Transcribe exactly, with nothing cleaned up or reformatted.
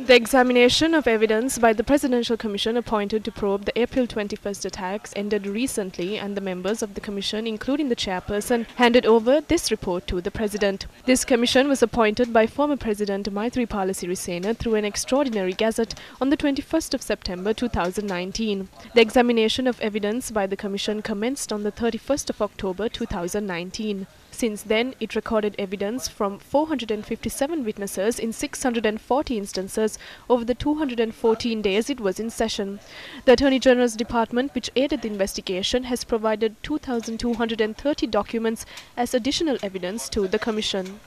The examination of evidence by the Presidential Commission appointed to probe the April twenty-first attacks ended recently, and the members of the Commission, including the chairperson, handed over this report to the President. This Commission was appointed by former President Maithripala Sirisena through an extraordinary gazette on the twenty-first of September two thousand nineteen. The examination of evidence by the Commission commenced on the thirty-first of October two thousand nineteen. Since then, it recorded evidence from four hundred fifty-seven witnesses in six hundred forty instances over the two hundred fourteen days it was in session. The Attorney General's Department, which aided the investigation, has provided two thousand two hundred thirty documents as additional evidence to the Commission.